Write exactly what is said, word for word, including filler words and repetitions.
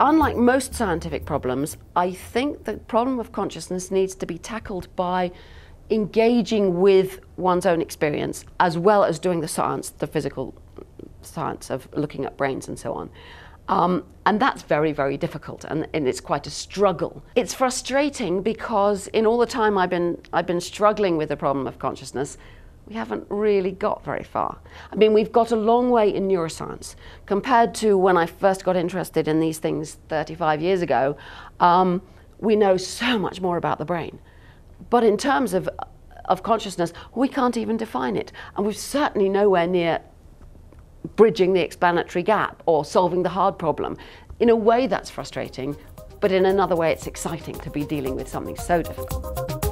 Unlike most scientific problems, I think the problem of consciousness needs to be tackled by engaging with one's own experience, as well as doing the science, the physical science of looking at brains and so on. Um, and that's very, very difficult, and, and it's quite a struggle. It's frustrating because in all the time I've been, I've been struggling with the problem of consciousness, we haven't really got very far. I mean, we've got a long way in neuroscience. Compared to when I first got interested in these things thirty-five years ago, um, we know so much more about the brain. But in terms of, of consciousness, we can't even define it. And we're certainly nowhere near bridging the explanatory gap or solving the hard problem. In a way, that's frustrating, but in another way, it's exciting to be dealing with something so difficult.